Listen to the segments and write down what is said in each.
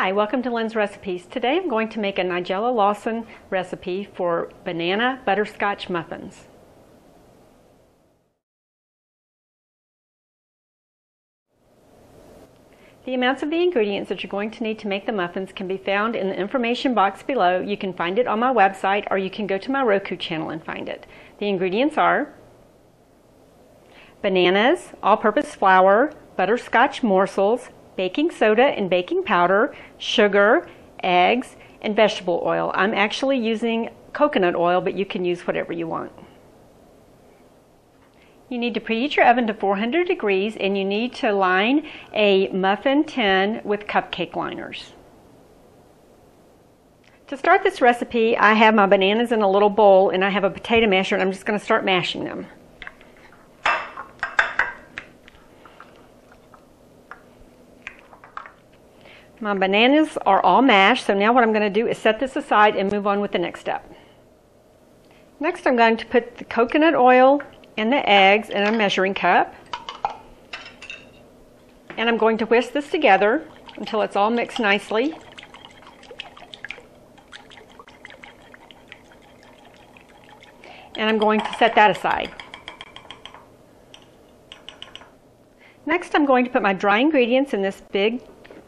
Hi, welcome to Lynn's Recipes. Today I'm going to make a Nigella Lawson recipe for banana butterscotch muffins. The amounts of the ingredients that you're going to need to make the muffins can be found in the information box below. You can find it on my website, or you can go to my Roku channel and find it. The ingredients are bananas, all-purpose flour, butterscotch morsels, baking soda and baking powder, sugar, eggs, and vegetable oil. I'm actually using coconut oil, but you can use whatever you want. You need to preheat your oven to 400 degrees, and you need to line a muffin tin with cupcake liners. To start this recipe, I have my bananas in a little bowl, and I have a potato masher, and I'm just going to start mashing them. My bananas are all mashed, so now what I'm going to do is set this aside and move on with the next step. Next, I'm going to put the coconut oil and the eggs in a measuring cup, and I'm going to whisk this together until it's all mixed nicely. And I'm going to set that aside. Next, I'm going to put my dry ingredients in this big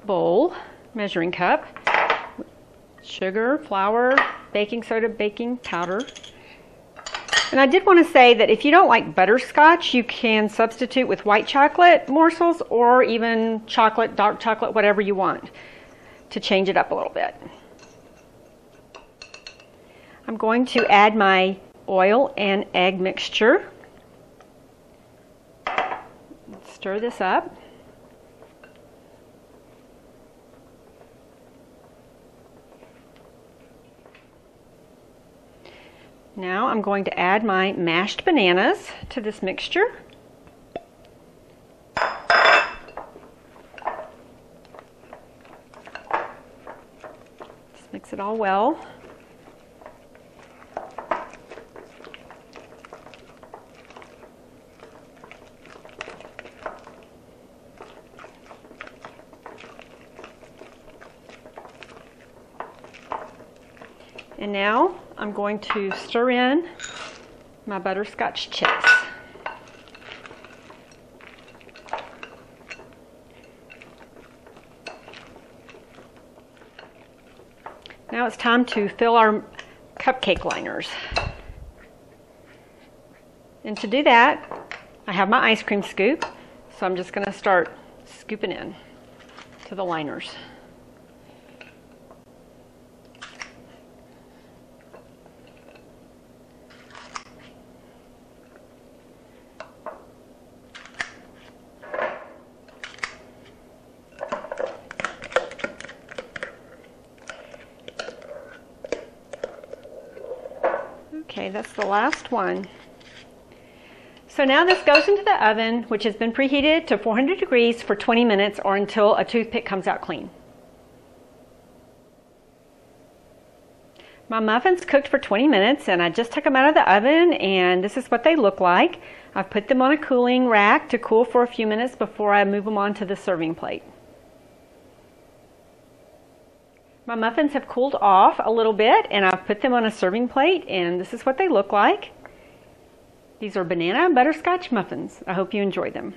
bowl, measuring cup, sugar, flour, baking soda, baking powder. And I did want to say that if you don't like butterscotch, you can substitute with white chocolate morsels or even chocolate, dark chocolate, whatever you want to change it up a little bit. I'm going to add my oil and egg mixture. Stir this up. Now I'm going to add my mashed bananas to this mixture. Just mix it all well. And now I'm going to stir in my butterscotch chips. Now it's time to fill our cupcake liners. And to do that, I have my ice cream scoop, so I'm just going to start scooping in to the liners. Okay, that's the last one. So now this goes into the oven, which has been preheated to 400 degrees for 20 minutes or until a toothpick comes out clean. My muffins cooked for 20 minutes, and I just took them out of the oven, and this is what they look like. I've put them on a cooling rack to cool for a few minutes before I move them onto the serving plate. My muffins have cooled off a little bit, and I've put them on a serving plate, and this is what they look like. These are banana butterscotch muffins. I hope you enjoy them.